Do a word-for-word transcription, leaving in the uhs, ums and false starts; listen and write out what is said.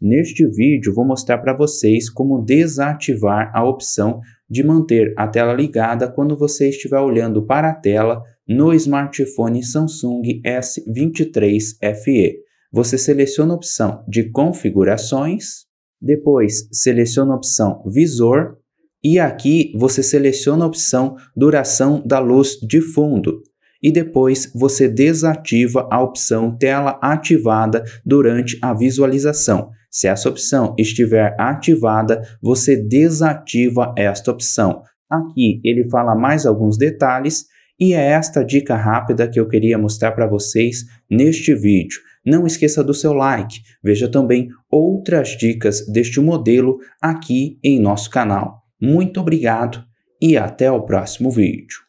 Neste vídeo vou mostrar para vocês como desativar a opção de manter a tela ligada quando você estiver olhando para a tela no smartphone Samsung S vinte e três F E. Você seleciona a opção de configurações, depois seleciona a opção visor e aqui você seleciona a opção duração da luz de fundo. E depois você desativa a opção tela ativada durante a visualização. Se essa opção estiver ativada, você desativa esta opção. Aqui ele fala mais alguns detalhes e é esta dica rápida que eu queria mostrar para vocês neste vídeo. Não esqueça do seu like. Veja também outras dicas deste modelo aqui em nosso canal. Muito obrigado e até o próximo vídeo.